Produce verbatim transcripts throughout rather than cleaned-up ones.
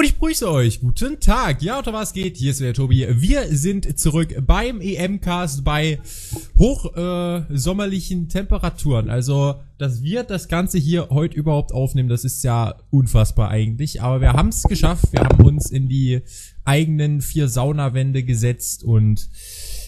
Und ich grüße euch. Guten Tag. Ja, oder was geht? Hier ist wieder Tobi. Wir sind zurück beim E M-Cast bei hochsommerlichen äh, Temperaturen. Also, dass wir das Ganze hier heute überhaupt aufnehmen, das ist ja unfassbar eigentlich. Aber wir haben es geschafft. Wir haben uns in die eigenen vier Saunawände gesetzt und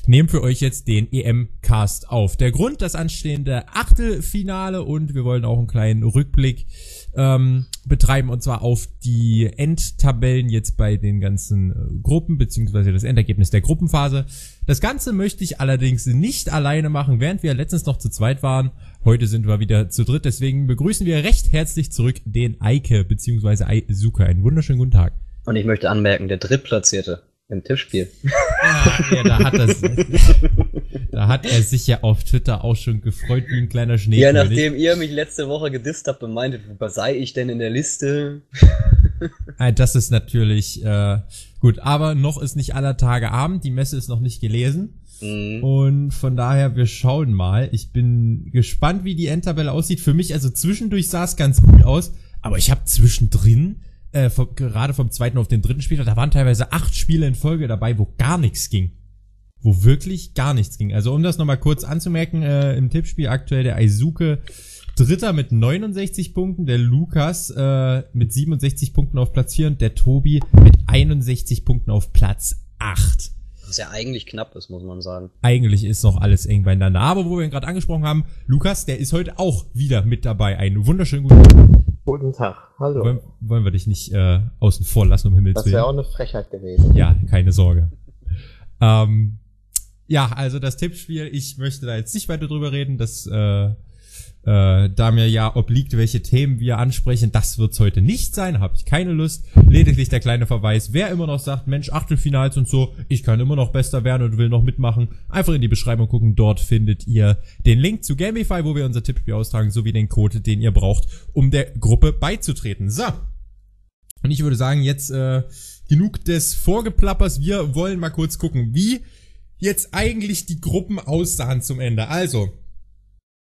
nehmen für euch jetzt den E M-Cast auf. Der Grund, das anstehende Achtelfinale, und wir wollen auch einen kleinen Rückblick ähm, betreiben, und zwar auf die Endtabellen jetzt bei den ganzen Gruppen, beziehungsweise das Endergebnis der Gruppenphase. Das Ganze möchte ich allerdings nicht alleine machen, während wir letztens noch zu zweit waren. Heute sind wir wieder zu dritt, deswegen begrüßen wir recht herzlich zurück den Eike, beziehungsweise Eisuke. Einen wunderschönen guten Tag. Und ich möchte anmerken, der Drittplatzierte im Tippspiel. Ah, ja, da hat, das, da hat er sich ja auf Twitter auch schon gefreut wie ein kleiner Schnee. Ja, nachdem ihr mich letzte Woche gedisst habt und meintet, wo sei ich denn in der Liste? Das ist natürlich äh, gut, aber noch ist nicht aller Tage Abend, die Messe ist noch nicht gelesen. Mhm. Und von daher, wir schauen mal. Ich bin gespannt, wie die Endtabelle aussieht. Für mich, also zwischendurch sah es ganz gut aus, aber ich habe zwischendrin Äh, vom, gerade vom zweiten auf den dritten Spieltag, da waren teilweise acht Spiele in Folge dabei, wo gar nichts ging. Wo wirklich gar nichts ging. Also um das nochmal kurz anzumerken, äh, im Tippspiel aktuell der Eisuke Dritter mit neunundsechzig Punkten, der Lukas äh, mit siebenundsechzig Punkten auf Platz vier und der Tobi mit einundsechzig Punkten auf Platz acht. Was ja eigentlich knapp ist, muss man sagen. Eigentlich ist noch alles eng beieinander. Aber wo wir ihn gerade angesprochen haben, Lukas, der ist heute auch wieder mit dabei. Einen wunderschönen guten Tag. Guten Tag, hallo. Wollen, wollen wir dich nicht äh, außen vor lassen, um Himmels Willen. Das wäre auch eine Frechheit gewesen. Ja, keine Sorge. ähm, ja, also das Tippspiel, ich möchte da jetzt nicht weiter drüber reden, dass äh, äh, da mir ja obliegt, welche Themen wir ansprechen, das wird's heute nicht sein, habe ich keine Lust. Lediglich der kleine Verweis, wer immer noch sagt, Mensch, Achtelfinals und so, ich kann immer noch besser werden und will noch mitmachen, einfach in die Beschreibung gucken, dort findet ihr den Link zu Gamify, wo wir unser Tippspiel austragen, sowie den Code, den ihr braucht, um der Gruppe beizutreten. So, und ich würde sagen, jetzt äh, genug des Vorgeplappers, wir wollen mal kurz gucken, wie jetzt eigentlich die Gruppen aussahen zum Ende. Also,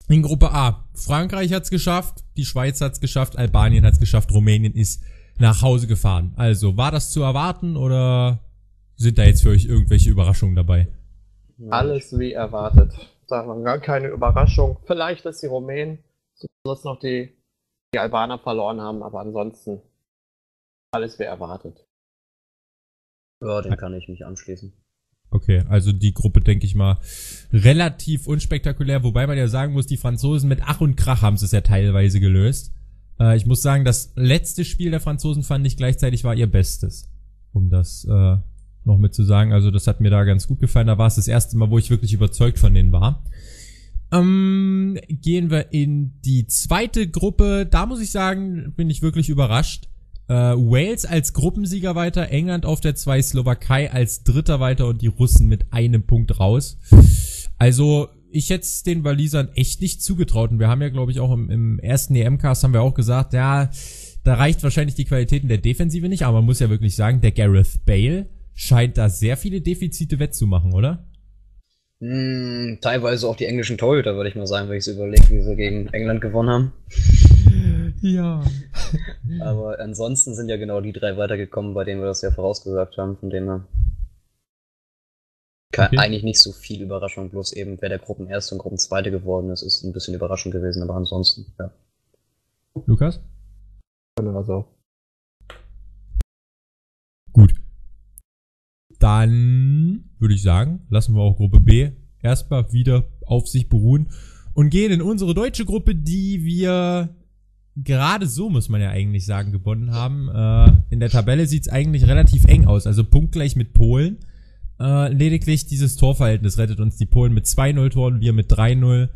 in Gruppe A, Frankreich hat's geschafft, die Schweiz hat's geschafft, Albanien hat's geschafft, Rumänien ist nach Hause gefahren. Also, war das zu erwarten oder sind da jetzt für euch irgendwelche Überraschungen dabei? Alles wie erwartet. Sagen wir gar keine Überraschung. Vielleicht, dass die Rumänen sonst noch die, die Albaner verloren haben, aber ansonsten alles wie erwartet. Ja, den kann ich mich anschließen. Okay, also die Gruppe, denke ich mal, relativ unspektakulär, wobei man ja sagen muss, die Franzosen mit Ach und Krach haben es ja teilweise gelöst. Äh, ich muss sagen, das letzte Spiel der Franzosen, fand ich, gleichzeitig war ihr Bestes, um das äh, noch mit zu sagen. Also das hat mir da ganz gut gefallen, da war es das erste Mal, wo ich wirklich überzeugt von denen war. Ähm, gehen wir in die zweite Gruppe, da muss ich sagen, bin ich wirklich überrascht. Uh, Wales als Gruppensieger weiter, England auf der zwei, Slowakei als Dritter weiter und die Russen mit einem Punkt raus. Also ich hätte es den Walisern echt nicht zugetraut, und wir haben ja, glaube ich, auch im, im ersten E M-Cast haben wir auch gesagt, ja, da reicht wahrscheinlich die Qualitäten der Defensive nicht, aber man muss ja wirklich sagen, der Gareth Bale scheint da sehr viele Defizite wettzumachen, oder? Mm, teilweise auch die englischen Torhüter, würde ich mal sagen, wenn ich es überlege, wie sie gegen England gewonnen haben. Ja. Aber ansonsten sind ja genau die drei weitergekommen, bei denen wir das ja vorausgesagt haben, von denen wir okay. Eigentlich nicht so viel Überraschung, bloß eben, wer der Gruppenerste und Gruppenzweite geworden ist, ist ein bisschen überraschend gewesen, aber ansonsten, ja. Lukas? Also. Gut. Dann würde ich sagen, lassen wir auch Gruppe B erstmal wieder auf sich beruhen und gehen in unsere deutsche Gruppe, die wir gerade so, muss man ja eigentlich sagen, gewonnen haben. Äh, in der Tabelle sieht's eigentlich relativ eng aus, also punktgleich mit Polen. Äh, lediglich dieses Torverhältnis rettet uns, die Polen mit zwei null Toren, wir mit drei null.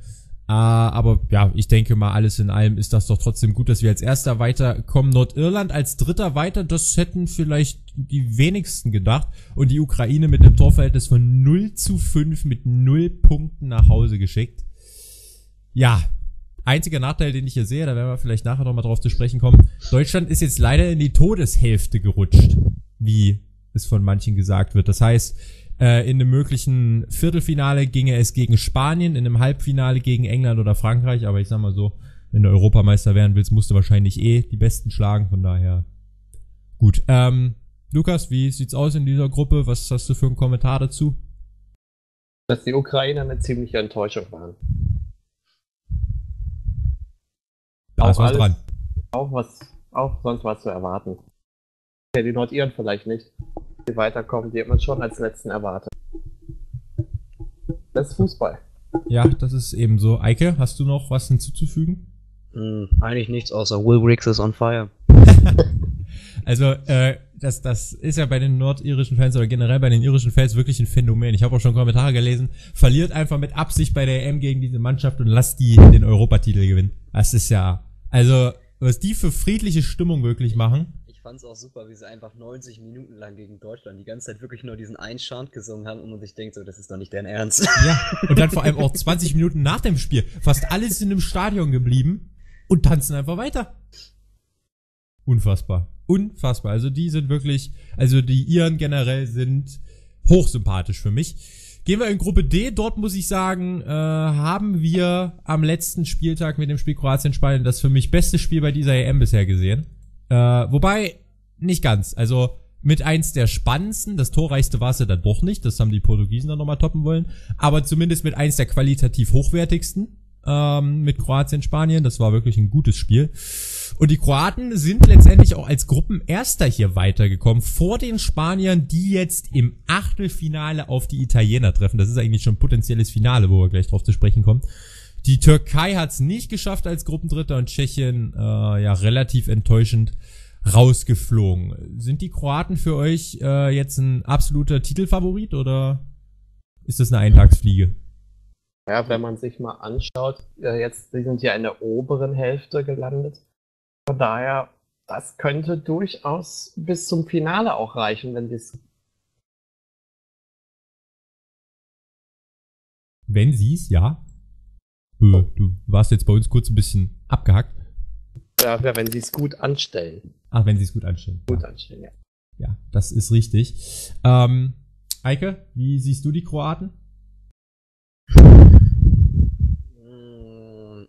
Äh, aber ja, ich denke mal, alles in allem ist das doch trotzdem gut, dass wir als Erster weiterkommen. Nordirland als Dritter weiter, das hätten vielleicht die wenigsten gedacht. Und die Ukraine mit einem Torverhältnis von null zu fünf mit null Punkten nach Hause geschickt. Ja, einziger Nachteil, den ich hier sehe, da werden wir vielleicht nachher nochmal drauf zu sprechen kommen. Deutschland ist jetzt leider in die Todeshälfte gerutscht, wie es von manchen gesagt wird. Das heißt, äh, in einem möglichen Viertelfinale ginge es gegen Spanien, in einem Halbfinale gegen England oder Frankreich, aber ich sag mal so, wenn du Europameister werden willst, musst du wahrscheinlich eh die Besten schlagen, von daher Gut, ähm, Lukas, wie sieht's aus in dieser Gruppe? Was hast du für einen Kommentar dazu? Dass die Ukrainer eine ziemliche Enttäuschung waren. Da ist was dran. Auch was, auch sonst was zu erwarten. Ja, die Nordiren vielleicht nicht. Die weiterkommen, die hat man schon als letzten erwartet. Das ist Fußball. Ja, das ist eben so. Eike, hast du noch was hinzuzufügen? Hm, eigentlich nichts, außer Wilbrixx is on fire. Also, äh, das, das ist ja bei den nordirischen Fans oder generell bei den irischen Fans wirklich ein Phänomen. Ich habe auch schon Kommentare gelesen. Verliert einfach mit Absicht bei der E M gegen diese Mannschaft und lasst die den Europatitel gewinnen. Das ist ja, also, was die für friedliche Stimmung wirklich machen. Ich fand's auch super, wie sie einfach neunzig Minuten lang gegen Deutschland die ganze Zeit wirklich nur diesen einen Chant gesungen haben und man sich denkt so, das ist doch nicht dein Ernst. Ja, und dann vor allem auch zwanzig Minuten nach dem Spiel. Fast alle sind im Stadion geblieben und tanzen einfach weiter. Unfassbar. Unfassbar. Also die sind wirklich, also die Iren generell sind hochsympathisch für mich. Gehen wir in Gruppe D. Dort muss ich sagen, äh, haben wir am letzten Spieltag mit dem Spiel Kroatien-Spanien das für mich beste Spiel bei dieser E M bisher gesehen. Äh, wobei, nicht ganz. Also mit eins der spannendsten, das torreichste war es ja dann doch nicht, das haben die Portugiesen dann nochmal toppen wollen, aber zumindest mit eins der qualitativ hochwertigsten. Mit Kroatien, Spanien. Das war wirklich ein gutes Spiel. Und die Kroaten sind letztendlich auch als Gruppenerster hier weitergekommen vor den Spaniern, die jetzt im Achtelfinale auf die Italiener treffen. Das ist eigentlich schon ein potenzielles Finale, wo wir gleich drauf zu sprechen kommen. Die Türkei hat es nicht geschafft als Gruppendritter und Tschechien, äh, ja, relativ enttäuschend rausgeflogen. Sind die Kroaten für euch äh, jetzt ein absoluter Titelfavorit oder ist das eine Eintagsfliege? Ja, wenn man sich mal anschaut, jetzt die sind ja in der oberen Hälfte gelandet. Von daher, das könnte durchaus bis zum Finale auch reichen, wenn sie es. Wenn sie es, ja. Äh, du warst jetzt bei uns kurz ein bisschen abgehackt. Ja, wenn sie es gut anstellen. Ach, wenn sie es gut anstellen. Gut ja. anstellen, ja. Ja, das ist richtig. Ähm, Eike, wie siehst du die Kroaten?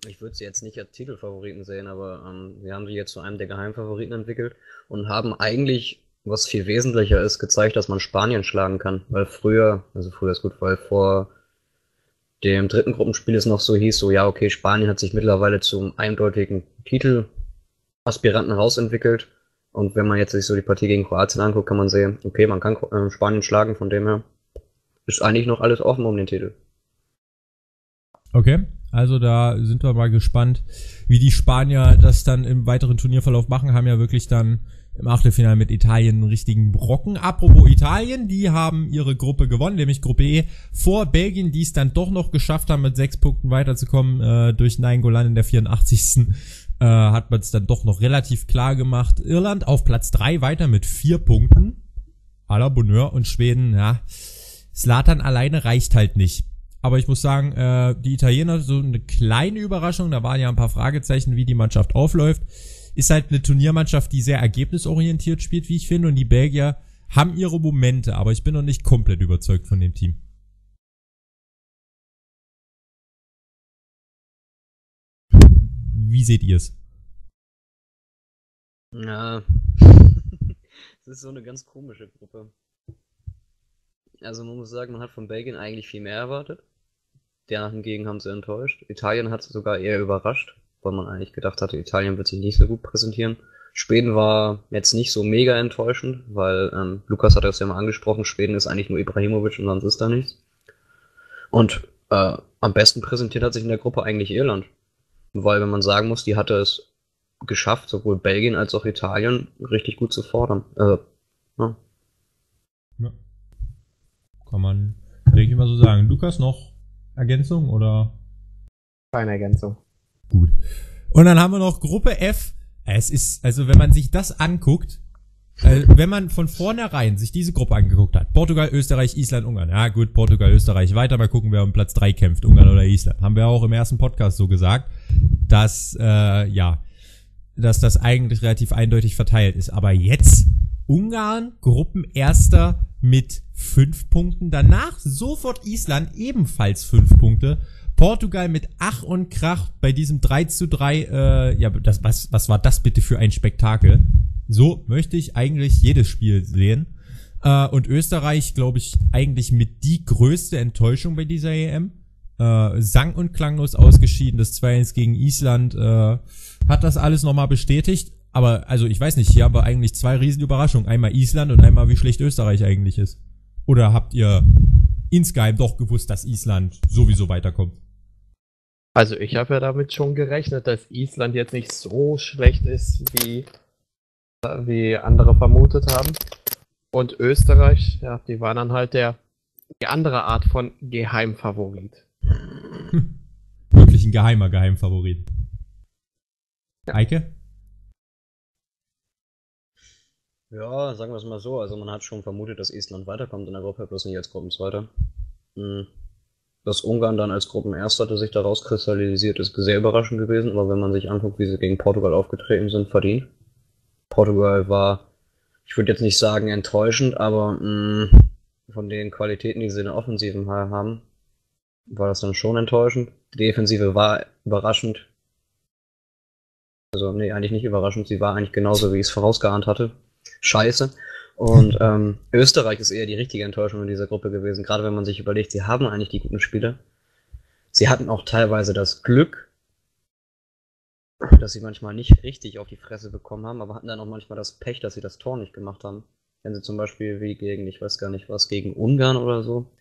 Ich würde sie jetzt nicht als Titelfavoriten sehen, aber ähm, wir haben sie jetzt zu einem der Geheimfavoriten entwickelt und haben eigentlich, was viel wesentlicher ist, gezeigt, dass man Spanien schlagen kann. Weil früher, also früher ist gut, weil vor dem dritten Gruppenspiel es noch so hieß, so ja okay, Spanien hat sich mittlerweile zum eindeutigen Titelaspiranten rausentwickelt. Und wenn man jetzt sich so die Partie gegen Kroatien anguckt, kann man sehen, okay, man kann äh, Spanien schlagen, von dem her ist eigentlich noch alles offen um den Titel. Okay, also da sind wir mal gespannt, wie die Spanier das dann im weiteren Turnierverlauf machen, haben ja wirklich dann im Achtelfinale mit Italien einen richtigen Brocken. Apropos Italien, die haben ihre Gruppe gewonnen, nämlich Gruppe E, vor Belgien, die es dann doch noch geschafft haben, mit sechs Punkten weiterzukommen, äh, durch Nainggolan in der vierundachtzigsten Äh, hat man es dann doch noch relativ klar gemacht. Irland auf Platz drei weiter mit vier Punkten, à la Bonheur, und Schweden, ja, Zlatan alleine reicht halt nicht. Aber ich muss sagen, äh, die Italiener, so eine kleine Überraschung, da waren ja ein paar Fragezeichen, wie die Mannschaft aufläuft, ist halt eine Turniermannschaft, die sehr ergebnisorientiert spielt, wie ich finde, und die Belgier haben ihre Momente, aber ich bin noch nicht komplett überzeugt von dem Team. Wie seht ihr es? Ja, es ist so eine ganz komische Gruppe. Also man muss sagen, man hat von Belgien eigentlich viel mehr erwartet. Danach hingegen haben sie enttäuscht. Italien hat sogar eher überrascht, weil man eigentlich gedacht hatte, Italien wird sich nicht so gut präsentieren. Schweden war jetzt nicht so mega enttäuschend, weil ähm, Lukas hat das ja mal angesprochen, Schweden ist eigentlich nur Ibrahimovic und sonst ist da nichts. Und äh, am besten präsentiert hat sich in der Gruppe eigentlich Irland. Weil wenn man sagen muss, die hatte es geschafft, sowohl Belgien als auch Italien richtig gut zu fordern. Äh, ja. ja. Kann man, denke ich mal so sagen. Lukas, noch Ergänzung oder? Keine Ergänzung. Gut. Und dann haben wir noch Gruppe F. Es ist, also wenn man sich das anguckt, äh, wenn man von vornherein sich diese Gruppe angeguckt hat, Portugal, Österreich, Island, Ungarn. Ja gut, Portugal, Österreich, weiter mal gucken, wer um Platz drei kämpft, Ungarn oder Island. Haben wir auch im ersten Podcast so gesagt, dass, äh, ja, dass das eigentlich relativ eindeutig verteilt ist. Aber jetzt Ungarn, Gruppenerster mit fünf Punkten. Danach sofort Island, ebenfalls fünf Punkte. Portugal mit Ach und Krach bei diesem drei zu drei. Äh, ja, das, was, was war das bitte für ein Spektakel? So möchte ich eigentlich jedes Spiel sehen. Äh, und Österreich, glaube ich, eigentlich mit die größte Enttäuschung bei dieser E M. Äh, sang- und klanglos ausgeschieden, das zwei eins gegen Island äh, hat das alles nochmal bestätigt. Aber, also ich weiß nicht, hier haben wir eigentlich zwei riesen Überraschungen. Einmal Island und einmal, wie schlecht Österreich eigentlich ist. Oder habt ihr insgeheim doch gewusst, dass Island sowieso weiterkommt? Also ich habe ja damit schon gerechnet, dass Island jetzt nicht so schlecht ist, wie, wie andere vermutet haben. Und Österreich, ja, die waren dann halt der, die andere Art von Geheimfavorit. Hm. Wirklich ein geheimer Geheimfavorit. Ja. Eike? Ja, sagen wir es mal so. Also man hat schon vermutet, dass Island weiterkommt in der Gruppe, bloß nicht als Gruppenzweiter. Hm. Dass Ungarn dann als Gruppenerster hatte sich daraus kristallisiert, ist sehr überraschend gewesen, aber wenn man sich anguckt, wie sie gegen Portugal aufgetreten sind, verdient. Portugal war, ich würde jetzt nicht sagen enttäuschend, aber mh, von den Qualitäten, die sie in der Offensiven haben, war das dann schon enttäuschend. Die Defensive war überraschend. Also, nee, eigentlich nicht überraschend, sie war eigentlich genauso, wie ich es vorausgeahnt hatte. Scheiße. Und ähm, Österreich ist eher die richtige Enttäuschung in dieser Gruppe gewesen, gerade wenn man sich überlegt, sie haben eigentlich die guten Spieler. Sie hatten auch teilweise das Glück, dass sie manchmal nicht richtig auf die Fresse bekommen haben, aber hatten dann auch manchmal das Pech, dass sie das Tor nicht gemacht haben. Wenn sie zum Beispiel wie gegen, ich weiß gar nicht was, gegen Ungarn oder so,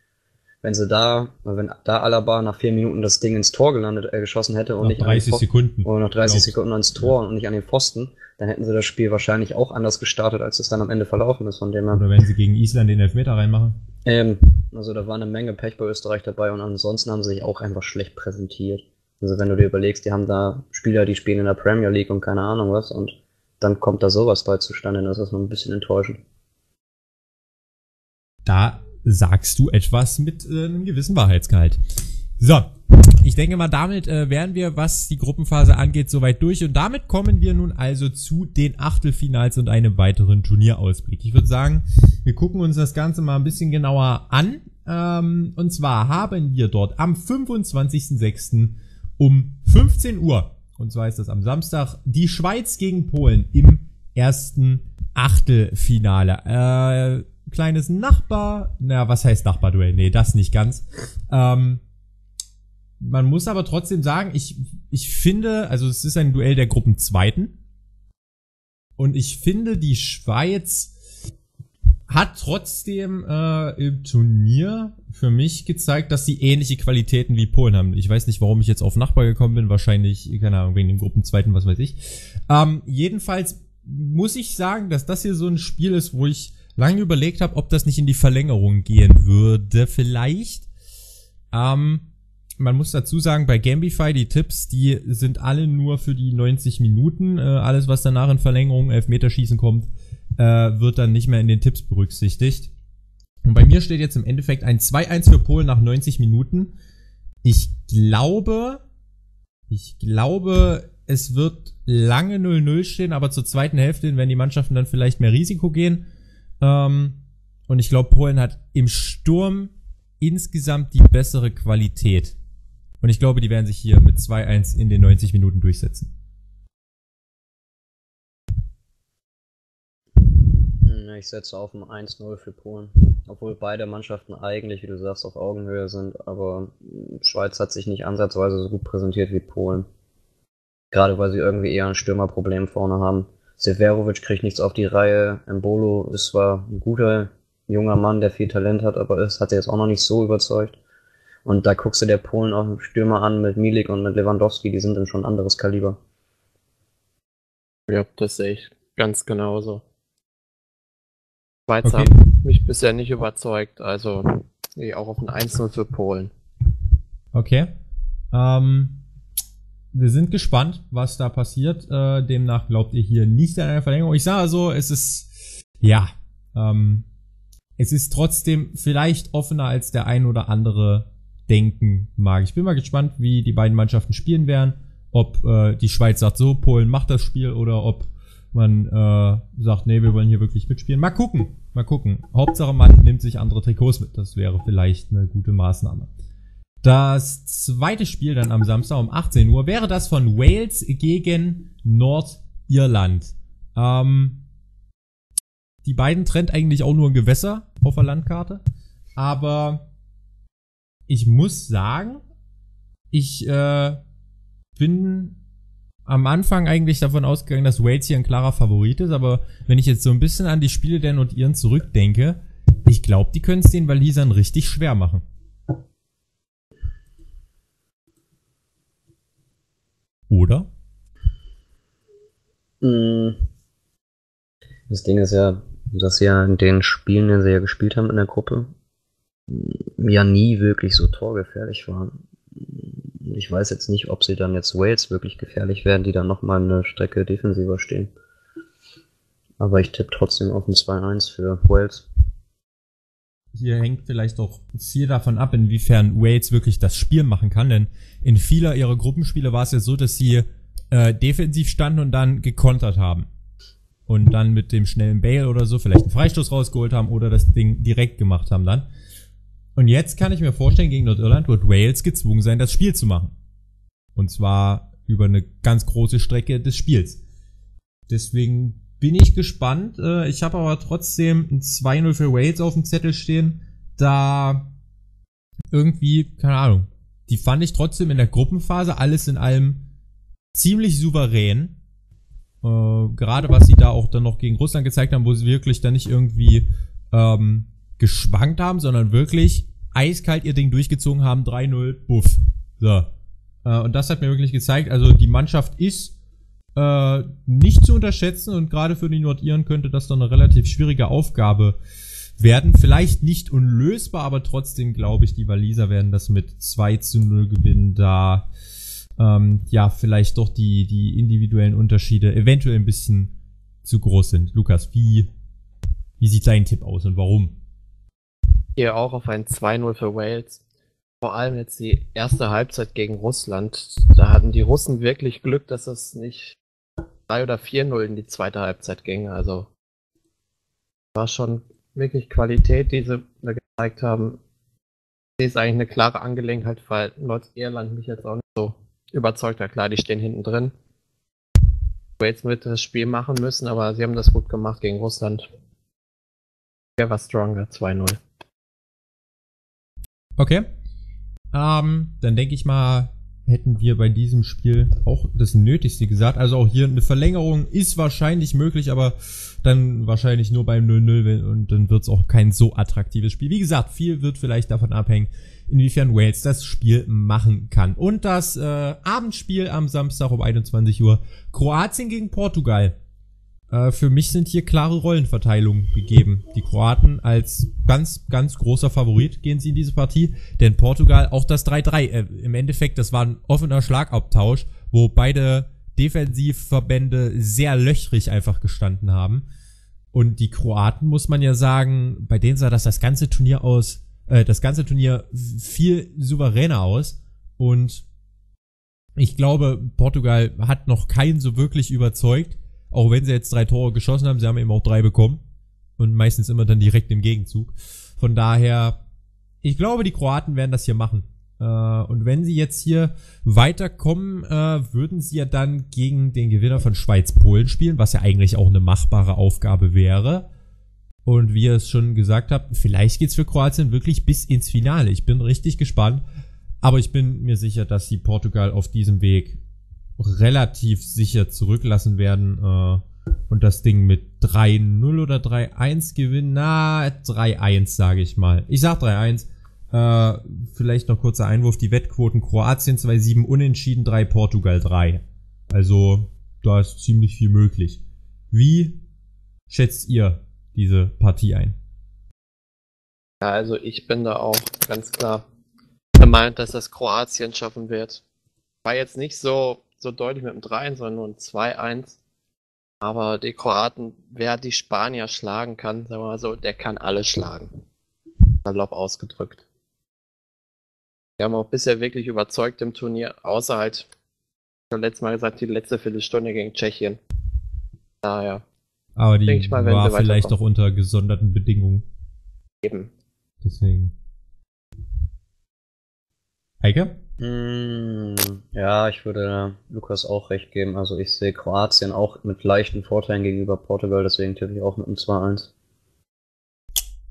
wenn sie da, wenn da Alaba nach vier Minuten das Ding ins Tor gelandet, äh, geschossen hätte und nach nicht dreißig an den Sekunden oder nach dreißig glaubst. Sekunden ans Tor ja. Und nicht an den Pfosten, dann hätten sie das Spiel wahrscheinlich auch anders gestartet, als es dann am Ende verlaufen ist. Von dem her. Oder wenn sie gegen Island den Elfmeter reinmachen. Ähm, also da war eine Menge Pech bei Österreich dabei und ansonsten haben sie sich auch einfach schlecht präsentiert. Also wenn du dir überlegst, die haben da Spieler, die spielen in der Premier League und keine Ahnung was und dann kommt da sowas bei zustande, das ist noch ein bisschen enttäuschend. Da sagst du etwas mit äh, einem gewissen Wahrheitsgehalt. So, ich denke mal, damit äh, wären wir, was die Gruppenphase angeht, soweit durch. Und damit kommen wir nun also zu den Achtelfinals und einem weiteren Turnierausblick. Ich würde sagen, wir gucken uns das Ganze mal ein bisschen genauer an. Ähm, und zwar haben wir dort am fünfundzwanzigsten sechsten um fünfzehn Uhr, und zwar ist das am Samstag, die Schweiz gegen Polen im ersten Achtelfinale. Äh... Kleines Nachbar, na, was heißt Nachbarduell? Nee, das nicht ganz. Ähm, man muss aber trotzdem sagen, ich, ich finde, also es ist ein Duell der Gruppenzweiten. Und ich finde, die Schweiz hat trotzdem äh, im Turnier für mich gezeigt, dass sie ähnliche Qualitäten wie Polen haben. Ich weiß nicht, warum ich jetzt auf Nachbar gekommen bin. Wahrscheinlich, keine Ahnung, wegen dem Gruppenzweiten, was weiß ich. Ähm, jedenfalls muss ich sagen, dass das hier so ein Spiel ist, wo ich lange überlegt habe, ob das nicht in die Verlängerung gehen würde, vielleicht. Ähm, man muss dazu sagen, bei Gamify, die Tipps, die sind alle nur für die neunzig Minuten. Äh, alles, was danach in Verlängerung, Elfmeterschießen kommt, äh, wird dann nicht mehr in den Tipps berücksichtigt. Und bei mir steht jetzt im Endeffekt ein zwei eins für Polen nach neunzig Minuten. Ich glaube, ich glaube, es wird lange null null stehen, aber zur zweiten Hälfte hin werden die Mannschaften dann vielleicht mehr Risiko gehen. Um, und ich glaube, Polen hat im Sturm insgesamt die bessere Qualität. Und ich glaube, die werden sich hier mit zwei eins in den neunzig Minuten durchsetzen. Ich setze auf ein eins null für Polen. Obwohl beide Mannschaften eigentlich, wie du sagst, auf Augenhöhe sind. Aber Schweiz hat sich nicht ansatzweise so gut präsentiert wie Polen. Gerade weil sie irgendwie eher ein Stürmerproblem vorne haben. Severovic kriegt nichts auf die Reihe, Embolo ist zwar ein guter, junger Mann, der viel Talent hat, aber es hat er jetzt auch noch nicht so überzeugt. Und da guckst du der Polen auch einen Stürmer an mit Milik und mit Lewandowski, die sind dann schon ein anderes Kaliber. Ja, das sehe ich ganz genauso. Schweizer okay. Haben mich bisher nicht überzeugt, also nee, auch auf ein eins null für Polen. Okay, ähm... wir sind gespannt, was da passiert. Äh, demnach glaubt ihr hier nicht an eine Verlängerung. Ich sage so, es ist, ja, ähm, es ist trotzdem vielleicht offener, als der ein oder andere denken mag. Ich bin mal gespannt, wie die beiden Mannschaften spielen werden. Ob äh, die Schweiz sagt, so, Polen macht das Spiel, oder ob man äh, sagt, nee, wir wollen hier wirklich mitspielen. Mal gucken, mal gucken. Hauptsache, man nimmt sich andere Trikots mit. Das wäre vielleicht eine gute Maßnahme. Das zweite Spiel dann am Samstag um achtzehn Uhr wäre das von Wales gegen Nordirland. Ähm, die beiden trennt eigentlich auch nur ein Gewässer auf der Landkarte. Aber ich muss sagen, ich äh, bin am Anfang eigentlich davon ausgegangen, dass Wales hier ein klarer Favorit ist. Aber wenn ich jetzt so ein bisschen an die Spiele der Nordiren zurückdenke, ich glaube, die können es den Walisern richtig schwer machen. Oder? Das Ding ist ja, dass sie ja in den Spielen, die sie ja gespielt haben in der Gruppe, ja nie wirklich so torgefährlich waren. Ich weiß jetzt nicht, ob sie dann jetzt Wales wirklich gefährlich werden, die dann nochmal eine Strecke defensiver stehen. Aber ich tippe trotzdem auf ein zwei eins für Wales. Hier hängt vielleicht auch viel davon ab, inwiefern Wales wirklich das Spiel machen kann, denn in vieler ihrer Gruppenspiele war es ja so, dass sie äh, defensiv standen und dann gekontert haben und dann mit dem schnellen Bale oder so vielleicht einen Freistoß rausgeholt haben oder das Ding direkt gemacht haben dann. Und jetzt kann ich mir vorstellen, gegen Nordirland wird Wales gezwungen sein, das Spiel zu machen. Und zwar über eine ganz große Strecke des Spiels. Deswegen bin ich gespannt. Ich habe aber trotzdem ein zwei null für Wales auf dem Zettel stehen. Da irgendwie, keine Ahnung, die fand ich trotzdem in der Gruppenphase alles in allem ziemlich souverän. Äh, gerade was sie da auch dann noch gegen Russland gezeigt haben, wo sie wirklich dann nicht irgendwie ähm, geschwankt haben, sondern wirklich eiskalt ihr Ding durchgezogen haben. drei null, buff. So. Äh, und das hat mir wirklich gezeigt, also die Mannschaft ist Äh, nicht zu unterschätzen und gerade für die Nordiren könnte das dann eine relativ schwierige Aufgabe werden. Vielleicht nicht unlösbar, aber trotzdem glaube ich, die Waliser werden das mit zwei zu null gewinnen, da ähm, ja vielleicht doch die, die individuellen Unterschiede eventuell ein bisschen zu groß sind. Lukas, wie, wie sieht dein Tipp aus und warum? Hier auch auf ein zwei null für Wales. Vor allem jetzt die erste Halbzeit gegen Russland. Da hatten die Russen wirklich Glück, dass es nicht drei oder vier null in die zweite Halbzeit ging. Also war schon wirklich Qualität, die sie da gezeigt haben. Das ist eigentlich eine klare Angelegenheit, weil Nordirland mich jetzt auch nicht so überzeugt hat. Klar, die stehen hinten drin. Wales wird das Spiel machen müssen, aber sie haben das gut gemacht gegen Russland. Wer war stronger? zwei null. Okay. Ähm, dann denke ich mal, hätten wir bei diesem Spiel auch das Nötigste gesagt. Also auch hier eine Verlängerung ist wahrscheinlich möglich, aber dann wahrscheinlich nur beim null null und dann wird's auch kein so attraktives Spiel. Wie gesagt, viel wird vielleicht davon abhängen, inwiefern Wales das Spiel machen kann. Und das äh, Abendspiel am Samstag um einundzwanzig Uhr, Kroatien gegen Portugal. Äh, für mich sind hier klare Rollenverteilungen gegeben. Die Kroaten als ganz, ganz großer Favorit gehen sie in diese Partie, denn Portugal auch das drei drei. Äh, Im Endeffekt, das war ein offener Schlagabtausch, wo beide Defensivverbände sehr löchrig einfach gestanden haben. Und die Kroaten, muss man ja sagen, bei denen sah das das ganze Turnier aus, äh, das ganze Turnier viel souveräner aus. Und ich glaube, Portugal hat noch keinen so wirklich überzeugt. Auch wenn sie jetzt drei Tore geschossen haben, sie haben eben auch drei bekommen. Und meistens immer dann direkt im Gegenzug. Von daher, ich glaube, die Kroaten werden das hier machen. Und wenn sie jetzt hier weiterkommen, würden sie ja dann gegen den Gewinner von Schweiz-Polen spielen, was ja eigentlich auch eine machbare Aufgabe wäre. Und wie ihr es schon gesagt habt, vielleicht geht's für Kroatien wirklich bis ins Finale. Ich bin richtig gespannt. Aber ich bin mir sicher, dass sie Portugal auf diesem Weg relativ sicher zurücklassen werden äh, und das Ding mit drei null oder drei eins gewinnen. Na, drei eins sage ich mal. Ich sag drei eins. Äh, vielleicht noch kurzer Einwurf. Die Wettquoten Kroatien zwei sieben, Unentschieden drei, Portugal drei. Also da ist ziemlich viel möglich. Wie schätzt ihr diese Partie ein? Ja, also ich bin da auch ganz klar der Meinung, dass das Kroatien schaffen wird. War jetzt nicht so so deutlich mit dem drei eins, sondern nur ein zwei eins. Aber die Kroaten, wer die Spanier schlagen kann, sagen wir mal so, der kann alle schlagen. Salopp ausgedrückt. Wir haben auch bisher wirklich überzeugt im Turnier, außer halt, ich habe letztes Mal gesagt, die letzte Viertelstunde gegen Tschechien. Daher. Aber die denke ich mal, wenn war sie vielleicht auch unter gesonderten Bedingungen. Eben. Deswegen. Eike? Ja, ich würde Lukas auch recht geben. Also ich sehe Kroatien auch mit leichten Vorteilen gegenüber Portugal, deswegen tippe ich auch mit einem zwei eins.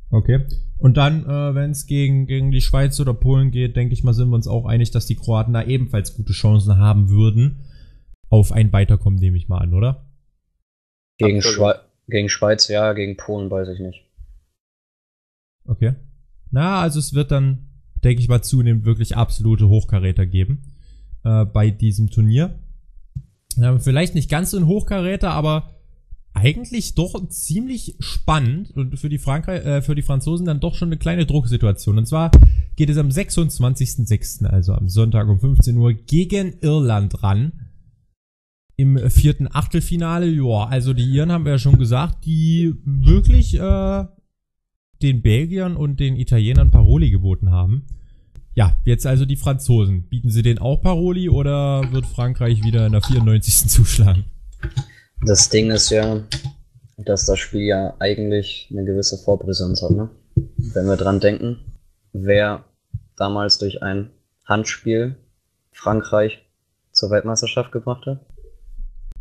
Okay. Und dann, äh, wenn es gegen, gegen die Schweiz oder Polen geht, denke ich mal, sind wir uns auch einig, dass die Kroaten da ebenfalls gute Chancen haben würden. Auf ein Weiterkommen nehme ich mal an, oder? Gegen, Schwe- gegen Schweiz, ja, gegen Polen weiß ich nicht. Okay. Na, also es wird dann, denke ich mal, zunehmend wirklich absolute Hochkaräter geben äh, bei diesem Turnier. Äh, vielleicht nicht ganz so ein Hochkaräter, aber eigentlich doch ziemlich spannend und für die, Frankreich, äh, für die Franzosen dann doch schon eine kleine Drucksituation. Und zwar geht es am sechsundzwanzigsten sechsten, also am Sonntag um fünfzehn Uhr, gegen Irland ran. Im vierten Achtelfinale, ja, also die Iren haben wir ja schon gesagt, die wirklich äh, den Belgiern und den Italienern Paroli geboten haben. Ja, jetzt also die Franzosen. Bieten sie denen auch Paroli oder wird Frankreich wieder in der vierundneunzigsten zuschlagen? Das Ding ist ja, dass das Spiel ja eigentlich eine gewisse Vorbrisanz hat, ne? Wenn wir dran denken, wer damals durch ein Handspiel Frankreich zur Weltmeisterschaft gebracht hat.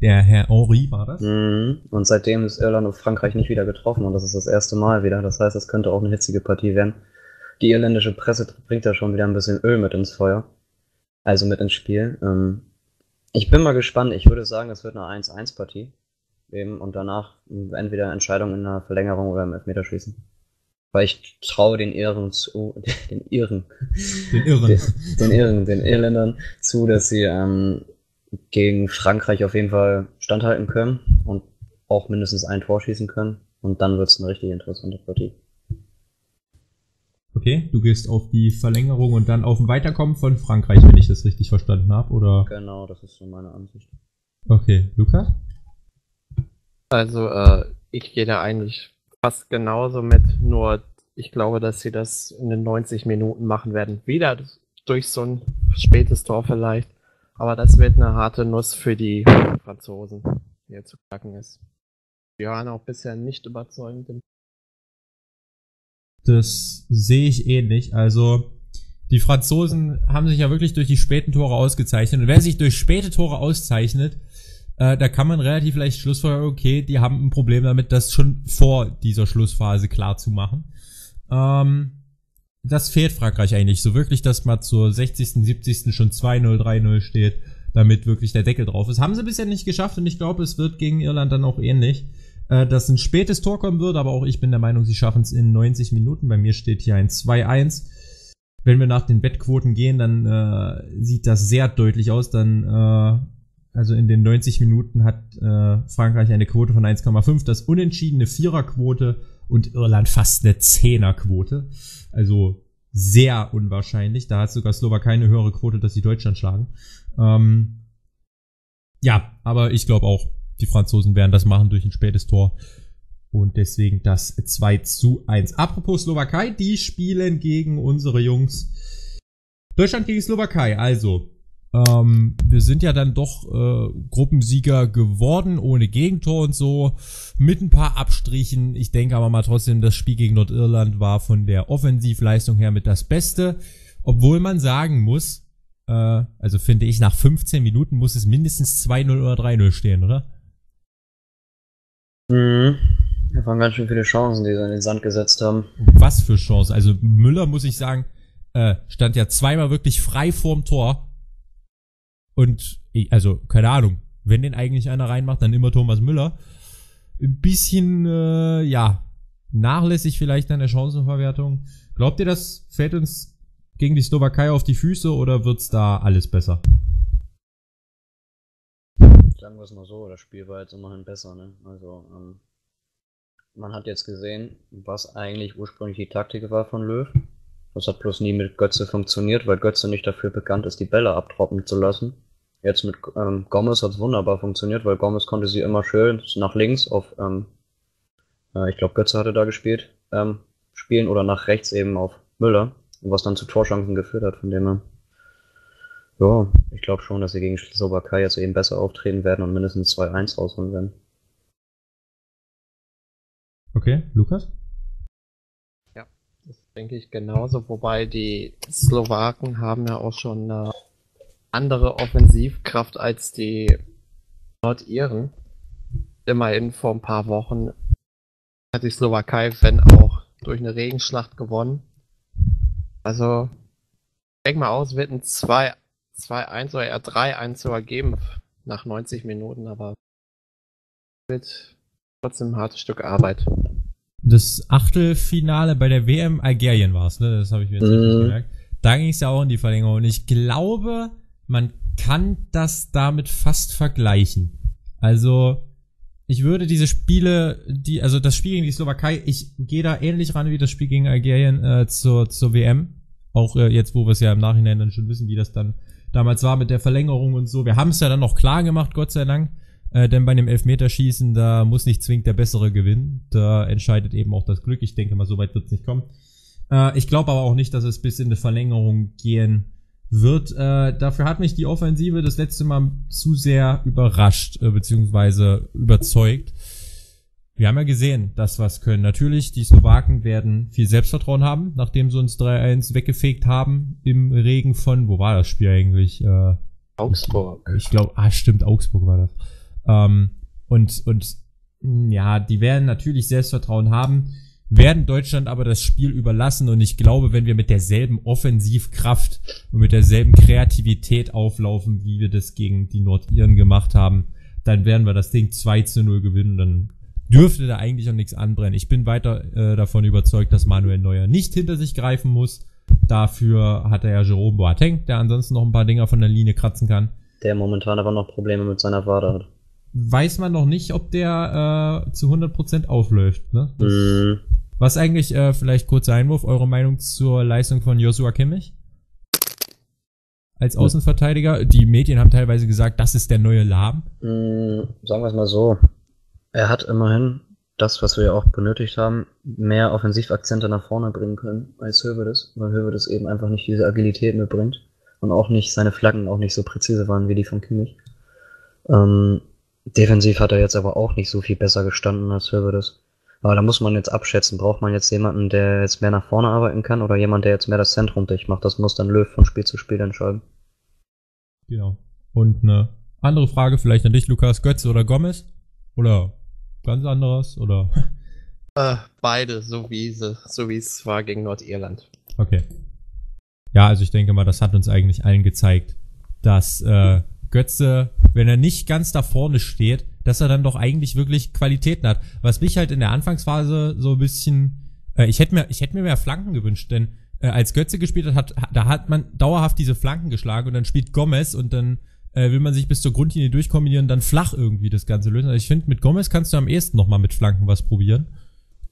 Der Herr Henry war das? Mhm. Und seitdem ist Irland und Frankreich nicht wieder getroffen und das ist das erste Mal wieder. Das heißt, es könnte auch eine hitzige Partie werden. Die irländische Presse bringt da schon wieder ein bisschen Öl mit ins Feuer. Also mit ins Spiel. Ich bin mal gespannt. Ich würde sagen, das wird eine eins eins Partie. Eben und danach entweder Entscheidung in einer Verlängerung oder im Elfmeterschießen. Weil ich traue den Irren zu, den Irren. Den Irren. Den, den Irren, den Irländern zu, dass sie, ähm, gegen Frankreich auf jeden Fall standhalten können und auch mindestens ein Tor schießen können. Und dann wird es eine richtig interessante Partie. Okay, du gehst auf die Verlängerung und dann auf ein Weiterkommen von Frankreich, wenn ich das richtig verstanden habe, oder? Genau, das ist so meine Ansicht. Okay, Lukas? Also, äh, ich gehe da eigentlich fast genauso mit, nur ich glaube, dass sie das in den neunzig Minuten machen werden. Wieder durch so ein spätes Tor vielleicht. Aber das wird eine harte Nuss für die Franzosen, die hier zu knacken ist. Die waren auch bisher nicht überzeugend. Das sehe ich ähnlich. Also, die Franzosen haben sich ja wirklich durch die späten Tore ausgezeichnet. Und wer sich durch späte Tore auszeichnet, äh, da kann man relativ leicht schlussfolgern, okay, die haben ein Problem damit, das schon vor dieser Schlussphase klar zu machen. Ähm... Das fehlt Frankreich eigentlich. So wirklich, dass mal zur sechzigsten, siebzigsten schon zwei null, drei null steht, damit wirklich der Deckel drauf ist. Haben sie bisher nicht geschafft und ich glaube, es wird gegen Irland dann auch ähnlich, äh, dass ein spätes Tor kommen wird, aber auch ich bin der Meinung, sie schaffen es in neunzig Minuten. Bei mir steht hier ein zwei eins. Wenn wir nach den Wettquoten gehen, dann äh, sieht das sehr deutlich aus. Dann, äh, also in den neunzig Minuten hat äh, Frankreich eine Quote von eins Komma fünf, das unentschiedene Viererquote und Irland fast eine Zehnerquote. Also sehr unwahrscheinlich. Da hat sogar Slowakei eine höhere Quote, dass sie Deutschland schlagen. Ähm, ja, aber ich glaube auch, die Franzosen werden das machen durch ein spätes Tor. Und deswegen das zwei zu eins. Apropos Slowakei, die spielen gegen unsere Jungs. Deutschland gegen Slowakei. Also, ähm, wir sind ja dann doch äh, Gruppensieger geworden, ohne Gegentor und so, mit ein paar Abstrichen. Ich denke aber mal trotzdem, das Spiel gegen Nordirland war von der Offensivleistung her mit das Beste, obwohl man sagen muss, äh, also finde ich, nach fünfzehn Minuten muss es mindestens zwei null oder drei null stehen, oder? Mhm. Da waren ganz schön viele Chancen, die sie in den Sand gesetzt haben. Was für Chancen? Also Müller, muss ich sagen, äh, stand ja zweimal wirklich frei vorm Tor. Und, also, keine Ahnung, wenn den eigentlich einer reinmacht, dann immer Thomas Müller. Ein bisschen, äh, ja, nachlässig vielleicht an der Chancenverwertung. Glaubt ihr, das fällt uns gegen die Slowakei auf die Füße oder wird's da alles besser? Sagen wir es mal so, das Spiel war jetzt immerhin besser, ne? Also, ähm, man hat jetzt gesehen, was eigentlich ursprünglich die Taktik war von Löw. Das hat bloß nie mit Götze funktioniert, weil Götze nicht dafür bekannt ist, die Bälle abtroppen zu lassen. Jetzt mit ähm, Gomez hat es wunderbar funktioniert, weil Gomez konnte sie immer schön nach links auf, ähm, äh, ich glaube Götze hatte da gespielt, ähm, spielen oder nach rechts eben auf Müller, was dann zu Torchancen geführt hat, von dem her. Ja, ich glaube schon, dass sie gegen Slowakei jetzt eben besser auftreten werden und mindestens zwei eins rausholen werden. Okay, Lukas? Ja, das denke ich genauso, wobei die Slowaken haben ja auch schon äh, andere Offensivkraft als die Nordiren. Immerhin vor ein paar Wochen hat die Slowakei, wenn auch durch eine Regenschlacht gewonnen. Also, ich denke mal aus, wird ein zwei eins oder eher drei eins sogar geben nach neunzig Minuten, aber wird trotzdem ein hartes Stück Arbeit. Das Achtelfinale bei der W M Algerien war es, ne? Das habe ich mir jetzt nicht mm. gemerkt. Da ging es ja auch in die Verlängerung. Und ich glaube, man kann das damit fast vergleichen. Also, ich würde diese Spiele, die, also das Spiel gegen die Slowakei, ich gehe da ähnlich ran wie das Spiel gegen Algerien äh, zur, zur W M. Auch äh, jetzt, wo wir es ja im Nachhinein dann schon wissen, wie das dann damals war mit der Verlängerung und so. Wir haben es ja dann noch klar gemacht, Gott sei Dank. Äh, denn bei einem Elfmeterschießen, da muss nicht zwingend der Bessere gewinnen. Da entscheidet eben auch das Glück. Ich denke mal, so weit wird es nicht kommen. Äh, ich glaube aber auch nicht, dass es bis in die Verlängerung gehen wird. Äh, dafür hat mich die Offensive das letzte Mal zu sehr überrascht, äh, beziehungsweise überzeugt. Wir haben ja gesehen, dass wir es können. Natürlich, die Slowaken werden viel Selbstvertrauen haben, nachdem sie uns drei eins weggefegt haben im Regen von, wo war das Spiel eigentlich? Äh, Augsburg. Ich glaube, ah stimmt, Augsburg war das. Um, und, und, ja, die werden natürlich Selbstvertrauen haben, werden Deutschland aber das Spiel überlassen, und ich glaube, wenn wir mit derselben Offensivkraft und mit derselben Kreativität auflaufen, wie wir das gegen die Nordiren gemacht haben, dann werden wir das Ding zwei zu null gewinnen, und dann dürfte da eigentlich auch nichts anbrennen. Ich bin weiter äh, davon überzeugt, dass Manuel Neuer nicht hinter sich greifen muss. Dafür hat er ja Jerome Boateng, der ansonsten noch ein paar Dinger von der Linie kratzen kann. Der momentan aber noch Probleme mit seiner Wade hat. Weiß man noch nicht, ob der äh, zu hundert Prozent aufläuft. Ne? Das, mm. Was eigentlich, äh, vielleicht kurzer Einwurf, eure Meinung zur Leistung von Joshua Kimmich? Als Außenverteidiger, die Medien haben teilweise gesagt, das ist der neue Lahm. Mm, sagen wir es mal so, er hat immerhin das, was wir auch benötigt haben, mehr Offensivakzente nach vorne bringen können als Hövedes, weil Hövedes eben einfach nicht diese Agilität mitbringt und auch nicht seine Flaggen auch nicht so präzise waren wie die von Kimmich. Ähm, Defensiv hat er jetzt aber auch nicht so viel besser gestanden als Hövedes. Aber da muss man jetzt abschätzen, braucht man jetzt jemanden, der jetzt mehr nach vorne arbeiten kann oder jemand, der jetzt mehr das Zentrum dicht macht. Das muss dann Löw von Spiel zu Spiel entscheiden. Genau. Und eine andere Frage vielleicht an dich, Lukas, Götze oder Gomez? Oder ganz anderes? Oder? Äh, beide, so wie sie, so wie es war gegen Nordirland. Okay. Ja, also ich denke mal, das hat uns eigentlich allen gezeigt, dass äh, Götze, wenn er nicht ganz da vorne steht, dass er dann doch eigentlich wirklich Qualitäten hat. Was mich halt in der Anfangsphase so ein bisschen, äh, ich hätte mir, ich hätte mir mehr Flanken gewünscht, denn äh, als Götze gespielt hat, hat, da hat man dauerhaft diese Flanken geschlagen, und dann spielt Gomez, und dann äh, will man sich bis zur Grundlinie durchkombinieren, dann flach irgendwie das Ganze lösen. Also ich finde, mit Gomez kannst du am ehesten nochmal mit Flanken was probieren.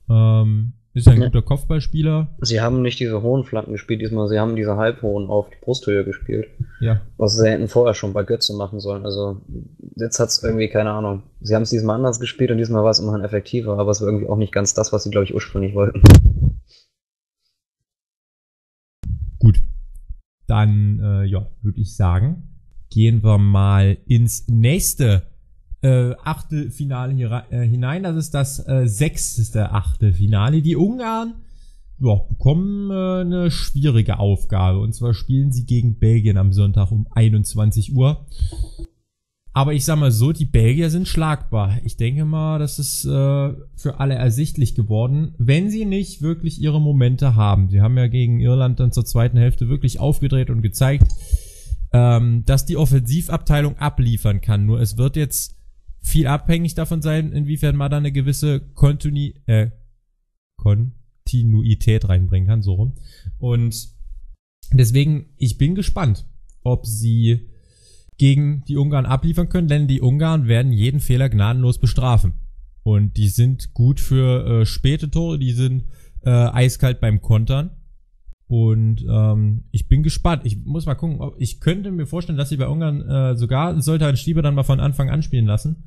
Ähm, ist ja ein guter Kopfballspieler. Sie haben nicht diese hohen Flanken gespielt diesmal, sie haben diese halbhohen auf die Brusthöhe gespielt. Ja. Was sie hätten vorher schon bei Götze machen sollen. Also jetzt hat's irgendwie, keine Ahnung. Sie haben es diesmal anders gespielt, und diesmal war es immerhin effektiver, aber es war irgendwie auch nicht ganz das, was sie, glaube ich, ursprünglich wollten. Gut. Dann, äh, ja, würde ich sagen, gehen wir mal ins nächste Äh, Achtelfinale hier, äh, hinein. Das ist das äh, sechste Achtelfinale. Die Ungarn ja, bekommen äh, eine schwierige Aufgabe. Und zwar spielen sie gegen Belgien am Sonntag um einundzwanzig Uhr. Aber ich sag mal so, die Belgier sind schlagbar. Ich denke mal, das ist äh, für alle ersichtlich geworden, wenn sie nicht wirklich ihre Momente haben. Sie haben ja gegen Irland dann zur zweiten Hälfte wirklich aufgedreht und gezeigt, ähm, dass die Offensivabteilung abliefern kann. Nur es wird jetzt viel abhängig davon sein, inwiefern man da eine gewisse Kontinu- äh, Kontinuität reinbringen kann, so rum. Und deswegen, ich bin gespannt, ob sie gegen die Ungarn abliefern können, denn die Ungarn werden jeden Fehler gnadenlos bestrafen. Und die sind gut für äh, späte Tore, die sind äh, eiskalt beim Kontern. Und ähm, ich bin gespannt. Ich muss mal gucken, ob, ich könnte mir vorstellen, dass sie bei Ungarn äh, sogar, sollte ein Stieber dann mal von Anfang an spielen lassen.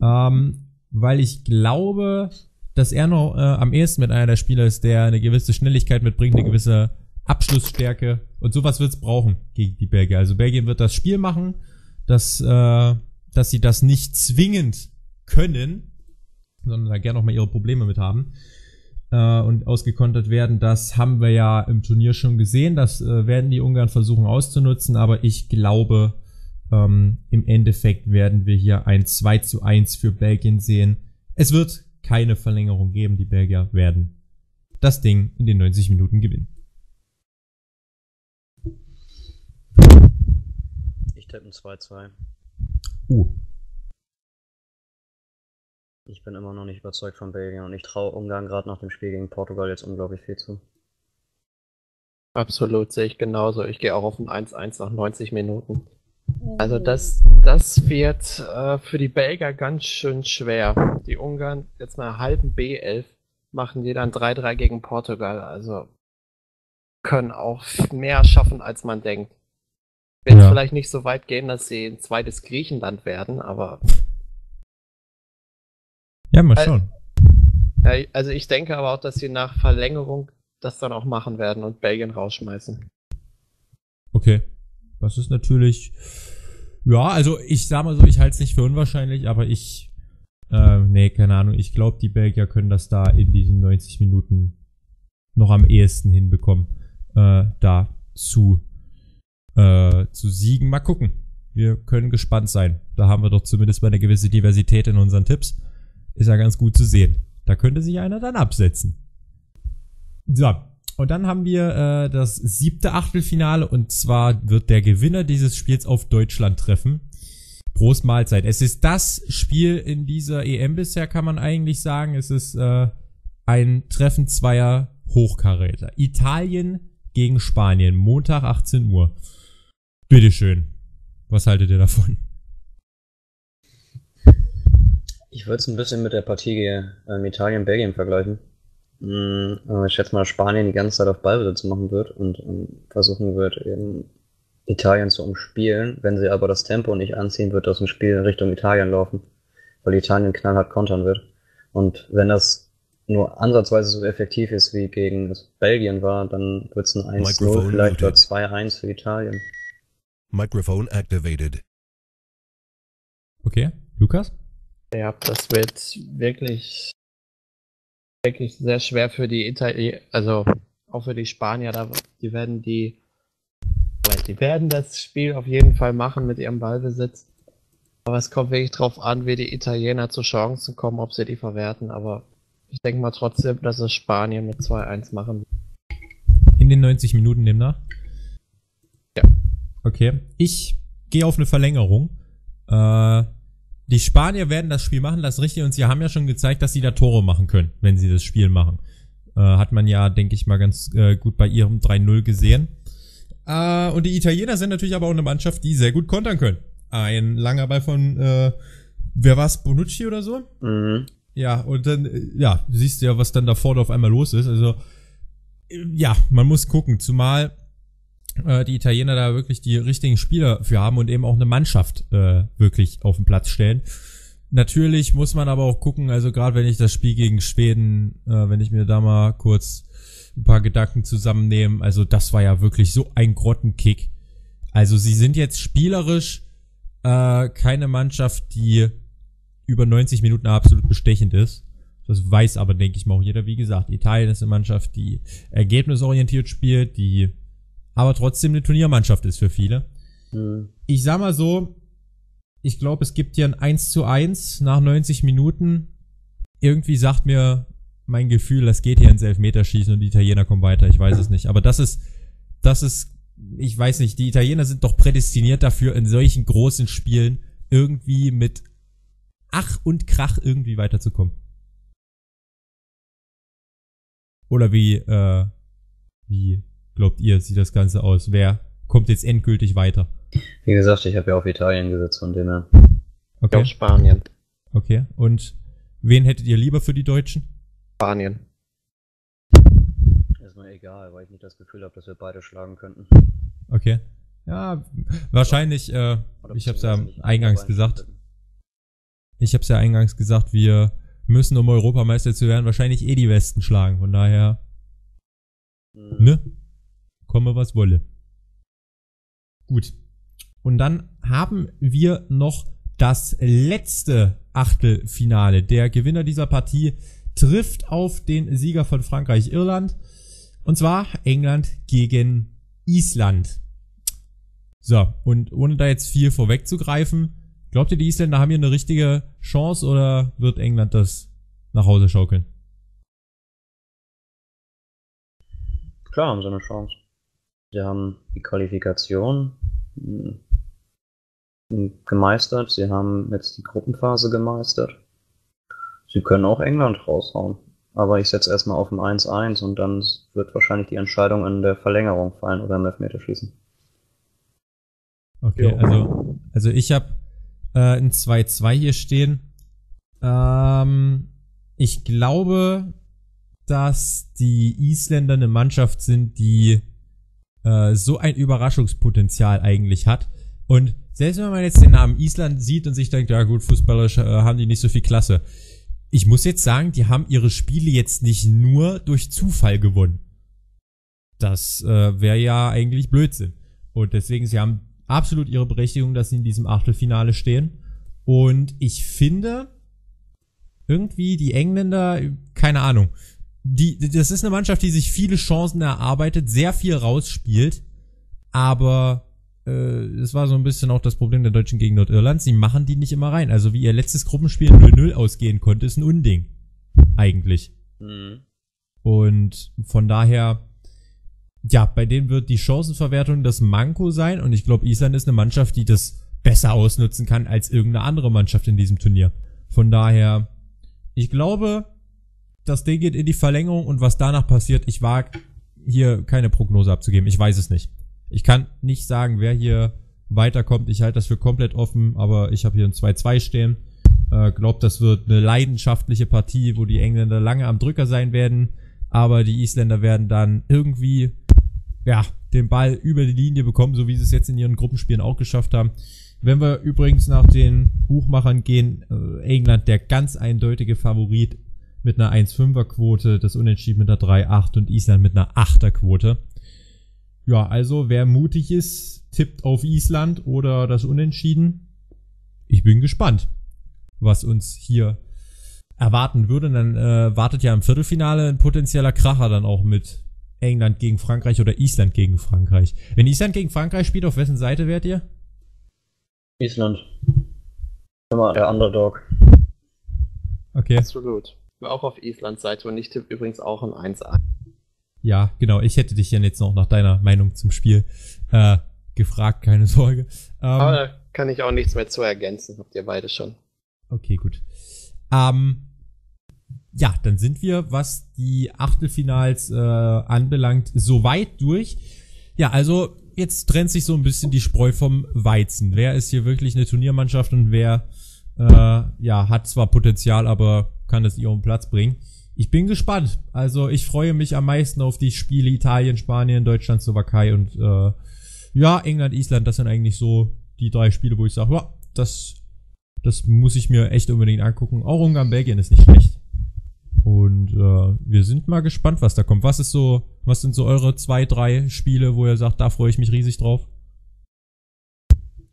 Ähm, weil ich glaube, dass er noch äh, am ehesten mit einer der Spieler ist, der eine gewisse Schnelligkeit mitbringt, eine gewisse Abschlussstärke, und sowas wird es brauchen gegen die Belgier. Also Belgien wird das Spiel machen, dass, äh, dass sie das nicht zwingend können, sondern da gerne noch mal ihre Probleme mit haben äh, und ausgekontert werden. Das haben wir ja im Turnier schon gesehen, das äh, werden die Ungarn versuchen auszunutzen, aber ich glaube, Ähm, im Endeffekt werden wir hier ein zwei zu eins für Belgien sehen. Es wird keine Verlängerung geben. Die Belgier werden das Ding in den neunzig Minuten gewinnen. Ich tippe ein zwei zu zwei. Uh. Ich bin immer noch nicht überzeugt von Belgien und ich traue Ungarn gerade nach dem Spiel gegen Portugal jetzt unglaublich viel zu. Absolut, sehe ich genauso. Ich gehe auch auf ein eins zu eins nach neunzig Minuten. Also das, das wird äh, für die Belgier ganz schön schwer. Die Ungarn jetzt nach halben B elf machen die dann drei drei gegen Portugal. Also können auch mehr schaffen, als man denkt. Wird ja vielleicht nicht so weit gehen, dass sie ein zweites Griechenland werden, aber... Ja, mal schauen. Also, also ich denke aber auch, dass sie nach Verlängerung das dann auch machen werden und Belgien rausschmeißen. Okay. Das ist natürlich, ja, also ich sag mal so, ich halte es nicht für unwahrscheinlich, aber ich, äh, nee, keine Ahnung, ich glaube, die Belgier können das da in diesen neunzig Minuten noch am ehesten hinbekommen, äh, da zu, äh, zu siegen. Mal gucken, wir können gespannt sein. Da haben wir doch zumindest mal eine gewisse Diversität in unseren Tipps. Ist ja ganz gut zu sehen. Da könnte sich einer dann absetzen. So. Und dann haben wir äh, das siebte Achtelfinale und zwar wird der Gewinner dieses Spiels auf Deutschland treffen. Prost Mahlzeit. Es ist das Spiel in dieser E M bisher, kann man eigentlich sagen. Es ist äh, ein Treffen zweier Hochkaräter. Italien gegen Spanien, Montag achtzehn Uhr. Bitteschön. Was haltet ihr davon? Ich würde es ein bisschen mit der Partie ähm, Italien-Belgien vergleichen. Ich schätze mal, Spanien die ganze Zeit auf Ballbesitz machen wird und, und versuchen wird, eben Italien zu umspielen. Wenn sie aber das Tempo nicht anziehen, wird das ein Spiel in Richtung Italien laufen, weil Italien knallhart kontern wird. Und wenn das nur ansatzweise so effektiv ist, wie gegen das Belgien war, dann wird es ein eins zu null, vielleicht oder zwei eins für Italien. Microphone activated. Okay, Lukas? Ja, das wird wirklich... wirklich sehr schwer für die Italiener, also auch für die Spanier, da, die werden die, die werden das Spiel auf jeden Fall machen mit ihrem Ballbesitz, aber es kommt wirklich drauf an, wie die Italiener zu Chancen kommen, ob sie die verwerten, aber ich denke mal trotzdem, dass es Spanien mit zwei eins machen. In den neunzig Minuten demnach? Ja. Okay, ich gehe auf eine Verlängerung, äh, die Spanier werden das Spiel machen, das ist richtig, und sie haben ja schon gezeigt, dass sie da Tore machen können, wenn sie das Spiel machen. Äh, hat man ja, denke ich mal, ganz äh, gut bei ihrem drei null gesehen. Äh, und die Italiener sind natürlich aber auch eine Mannschaft, die sehr gut kontern können. Ein langer Ball von, äh, wer war's, Bonucci oder so? Mhm. Ja, und dann, ja, du siehst ja, was dann da vorne auf einmal los ist. Also, ja, man muss gucken, zumal die Italiener da wirklich die richtigen Spieler für haben und eben auch eine Mannschaft äh, wirklich auf den Platz stellen. Natürlich muss man aber auch gucken, also gerade wenn ich das Spiel gegen Schweden, äh, wenn ich mir da mal kurz ein paar Gedanken zusammennehme, also das war ja wirklich so ein Grottenkick. Also sie sind jetzt spielerisch äh, keine Mannschaft, die über neunzig Minuten absolut bestechend ist. Das weiß aber, denke ich mal, auch jeder. Wie gesagt, Italien ist eine Mannschaft, die ergebnisorientiert spielt, die aber trotzdem eine Turniermannschaft ist für viele. Mhm. Ich sag mal so, ich glaube, es gibt hier ein eins zu eins nach neunzig Minuten. Irgendwie sagt mir mein Gefühl, das geht hier ins Elfmeterschießen und die Italiener kommen weiter. Ich weiß es nicht. Aber das ist, das ist, ich weiß nicht, die Italiener sind doch prädestiniert dafür, in solchen großen Spielen irgendwie mit Ach und Krach irgendwie weiterzukommen. Oder wie, äh, wie glaubt ihr, sieht das Ganze aus? Wer kommt jetzt endgültig weiter? Wie gesagt, ich habe ja auf Italien gesetzt von denen. Okay. Auf Spanien. Okay, und wen hättet ihr lieber für die Deutschen? Spanien. Ist mir egal, weil ich nicht das Gefühl habe, dass wir beide schlagen könnten. Okay. Ja, wahrscheinlich, äh, ich habe es ja eingangs gesagt. Ich habe es ja eingangs gesagt, wir müssen, um Europameister zu werden, wahrscheinlich eh die Westen schlagen. Von daher, hm. ne? Komme, was wolle. Gut. Und dann haben wir noch das letzte Achtelfinale. Der Gewinner dieser Partie trifft auf den Sieger von Frankreich-Irland. Und zwar England gegen Island. So, und ohne da jetzt viel vorwegzugreifen, glaubt ihr, die Isländer haben hier eine richtige Chance oder wird England das nach Hause schaukeln? Klar haben sie eine Chance. Sie haben die Qualifikation gemeistert. Sie haben jetzt die Gruppenphase gemeistert. Sie können auch England raushauen. Aber ich setze erstmal auf ein eins eins und dann wird wahrscheinlich die Entscheidung in der Verlängerung fallen oder im Elfmeterschießen. Okay, also, also ich habe äh, ein zwei zwei hier stehen. Ähm, ich glaube, dass die Isländer eine Mannschaft sind, die äh, so ein Überraschungspotenzial eigentlich hat. Und selbst wenn man jetzt den Namen Island sieht und sich denkt, ja gut, fußballerisch äh, haben die nicht so viel Klasse. Ich muss jetzt sagen, die haben ihre Spiele jetzt nicht nur durch Zufall gewonnen. Das äh, wäre ja eigentlich Blödsinn. Und deswegen, sie haben absolut ihre Berechtigung, dass sie in diesem Achtelfinale stehen. Und ich finde, irgendwie die Engländer, keine Ahnung, die, das ist eine Mannschaft, die sich viele Chancen erarbeitet, sehr viel rausspielt, aber es war so ein bisschen auch das Problem der Deutschen gegen Nordirland, sie machen die nicht immer rein. Also wie ihr letztes Gruppenspiel null null ausgehen konnte, ist ein Unding. Eigentlich. Mhm. Und von daher, ja, bei denen wird die Chancenverwertung das Manko sein und ich glaube, Island ist eine Mannschaft, die das besser ausnutzen kann als irgendeine andere Mannschaft in diesem Turnier. Von daher, ich glaube, das Ding geht in die Verlängerung und was danach passiert, ich wage hier keine Prognose abzugeben. Ich weiß es nicht. Ich kann nicht sagen, wer hier weiterkommt. Ich halte das für komplett offen, aber ich habe hier ein zwei zwei stehen. Äh, glaub, das wird eine leidenschaftliche Partie, wo die Engländer lange am Drücker sein werden, aber die Isländer werden dann irgendwie ja den Ball über die Linie bekommen, so wie sie es jetzt in ihren Gruppenspielen auch geschafft haben. Wenn wir übrigens nach den Buchmachern gehen, äh, England der ganz eindeutige Favorit mit einer eins Komma fünfer Quote, das Unentschieden mit einer drei Komma acht und Island mit einer Achter Quote. Ja, also wer mutig ist, tippt auf Island oder das Unentschieden. Ich bin gespannt, was uns hier erwarten würde. Und dann äh, wartet ja im Viertelfinale ein potenzieller Kracher dann auch mit England gegen Frankreich oder Island gegen Frankreich. Wenn Island gegen Frankreich spielt, auf wessen Seite wärt ihr? Island. Immer der Underdog. Okay. Absolut. Ich bin auch auf Islands Seite und ich tippe übrigens auch ein eins eins. Ja, genau. Ich hätte dich ja jetzt noch nach deiner Meinung zum Spiel äh, gefragt, keine Sorge. Ähm, Aber da kann ich auch nichts mehr zu ergänzen, habt ihr beide schon. Okay, gut. Ähm, ja, dann sind wir, was die Achtelfinals äh, anbelangt, soweit durch. Ja, also jetzt trennt sich so ein bisschen die Spreu vom Weizen. Wer ist hier wirklich eine Turniermannschaft und wer äh, ja hat zwar Potenzial, aber kann es ihren Platz bringen? Ich bin gespannt. Also ich freue mich am meisten auf die Spiele Italien, Spanien, Deutschland, Slowakei und äh, ja, England, Island. Das sind eigentlich so die drei Spiele, wo ich sage, ja, das, das muss ich mir echt unbedingt angucken. Auch Ungarn, Belgien ist nicht schlecht. Und äh, wir sind mal gespannt, was da kommt. Was ist so, was sind so eure zwei, drei Spiele, wo ihr sagt, da freue ich mich riesig drauf?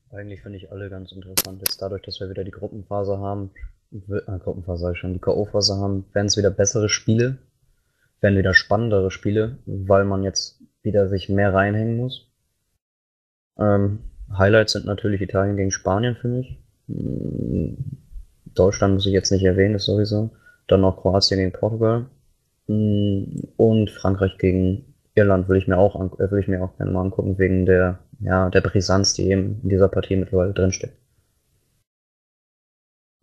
Eigentlich finde ich alle ganz interessant. Jetzt dadurch, dass wir wieder die Gruppenphase haben, Gruppenphase sag ich schon, die K O-Phase haben, werden es wieder bessere Spiele, werden wieder spannendere Spiele, weil man jetzt wieder sich mehr reinhängen muss. Ähm, Highlights sind natürlich Italien gegen Spanien für mich. Deutschland muss ich jetzt nicht erwähnen, das sowieso. Dann noch Kroatien gegen Portugal. Und Frankreich gegen Irland will ich mir auch, will ich mir auch gerne mal angucken, wegen der, ja, der Brisanz, die eben in dieser Partie mittlerweile drinsteckt.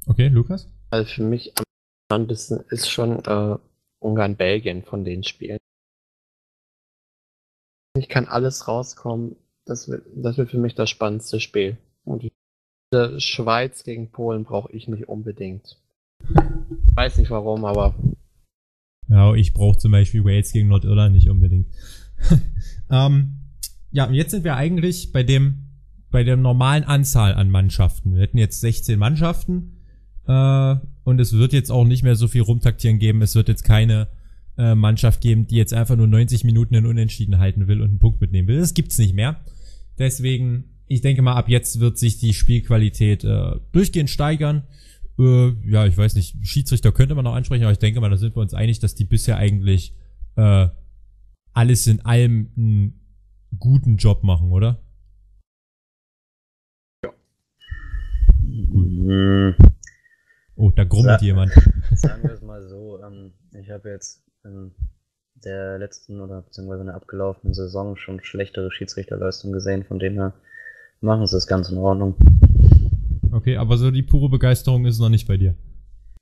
Okay, Lukas? Also für mich am interessantesten ist schon äh, Ungarn-Belgien von den Spielen. Ich kann alles rauskommen. Das wird, das wird für mich das spannendste Spiel. Und die Schweiz gegen Polen brauche ich nicht unbedingt. Ich weiß nicht warum, aber... Ja, ich brauche zum Beispiel Wales gegen Nordirland nicht unbedingt. ähm, ja, und jetzt sind wir eigentlich bei dem, bei der normalen Anzahl an Mannschaften. Wir hätten jetzt sechzehn Mannschaften. Uh, und es wird jetzt auch nicht mehr so viel rumtaktieren geben. Es wird jetzt keine uh, Mannschaft geben, die jetzt einfach nur neunzig Minuten in Unentschieden halten will und einen Punkt mitnehmen will. Das gibt's nicht mehr. Deswegen, ich denke mal, ab jetzt wird sich die Spielqualität uh, durchgehend steigern. Uh, ja, ich weiß nicht, Schiedsrichter könnte man noch ansprechen, aber ich denke mal, da sind wir uns einig, dass die bisher eigentlich uh, alles in allem einen guten Job machen, oder? Ja. Gut. Oh, da grummelt Sa- jemand. Sagen wir es mal so, ähm, ich habe jetzt ähm, der letzten oder beziehungsweise in der abgelaufenen Saison schon schlechtere Schiedsrichterleistung gesehen, von dem her machen sie das ganz in Ordnung. Okay, aber so die pure Begeisterung ist noch nicht bei dir?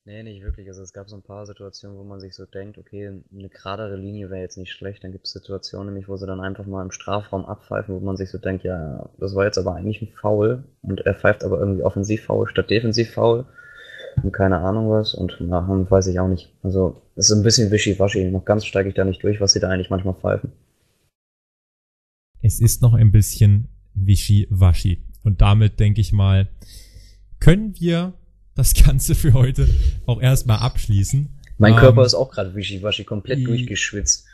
Nee, nicht wirklich. Also es gab so ein paar Situationen, wo man sich so denkt, okay, eine geradere Linie wäre jetzt nicht schlecht. Dann gibt es Situationen nämlich, wo sie dann einfach mal im Strafraum abpfeifen, wo man sich so denkt, ja, das war jetzt aber eigentlich ein Foul und er pfeift aber irgendwie Offensiv-Foul statt Defensiv-Foul und keine Ahnung was und na, weiß ich auch nicht. Also es ist ein bisschen wischiwaschi. Noch ganz steige ich da nicht durch, was sie da eigentlich manchmal pfeifen. Es ist noch ein bisschen wischiwaschi und damit, denke ich mal, können wir das Ganze für heute auch erstmal abschließen. Mein ähm, Körper ist auch gerade wischiwaschi, komplett die, durchgeschwitzt.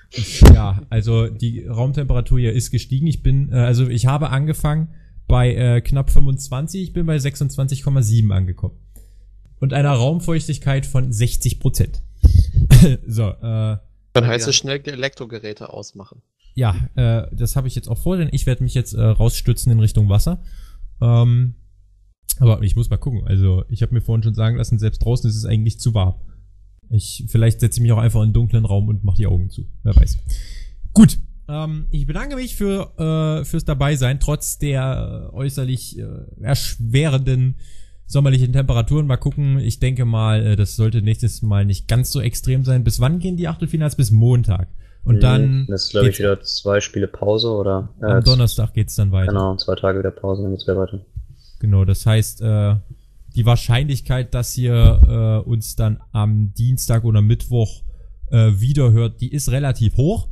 Ja, also die Raumtemperatur hier ist gestiegen. Ich bin, äh, also ich habe angefangen bei äh, knapp fünfundzwanzig, ich bin bei sechsundzwanzig Komma sieben angekommen. Und einer Raumfeuchtigkeit von sechzig Prozent. So, äh, dann heißt ja. es schnell Elektrogeräte ausmachen. Ja, äh, das habe ich jetzt auch vor, denn ich werde mich jetzt äh, rausstützen in Richtung Wasser. Ähm, Aber ich muss mal gucken. Also ich habe mir vorhin schon sagen lassen, selbst draußen ist es eigentlich zu warm. Ich, vielleicht setze ich mich auch einfach in einen dunklen Raum und mache die Augen zu. Wer weiß. Gut, ähm, ich bedanke mich für äh, fürs Dabeisein, trotz der äh, äußerlich äh, erschwerenden sommerlichen Temperaturen. Mal gucken, ich denke mal, äh, das sollte nächstes Mal nicht ganz so extrem sein. Bis wann gehen die Achtelfinals? Bis Montag. Und mhm, dann das ist, glaube ich, wieder zwei Spiele Pause. oder äh, Am Donnerstag geht's dann weiter. Genau, zwei Tage wieder Pause, dann geht's wieder weiter. Genau, das heißt, äh, die Wahrscheinlichkeit, dass ihr äh, uns dann am Dienstag oder Mittwoch äh, wiederhört, die ist relativ hoch.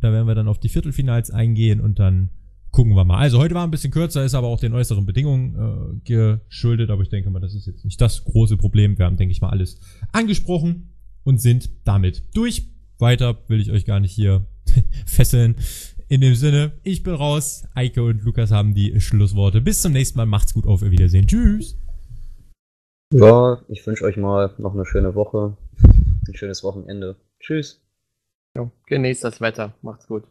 Da werden wir dann auf die Viertelfinals eingehen und dann gucken wir mal. Also heute war ein bisschen kürzer, ist aber auch den äußeren Bedingungen äh, geschuldet, aber ich denke mal, das ist jetzt nicht das große Problem. Wir haben, denke ich mal, alles angesprochen und sind damit durch. Weiter will ich euch gar nicht hier fesseln. In dem Sinne, ich bin raus. Eike und Lukas haben die Schlussworte. Bis zum nächsten Mal. Macht's gut. Auf Wiedersehen. Tschüss. Ja, ich wünsche euch mal noch eine schöne Woche. Ein schönes Wochenende. Tschüss. Ja, genießt das Wetter. Macht's gut.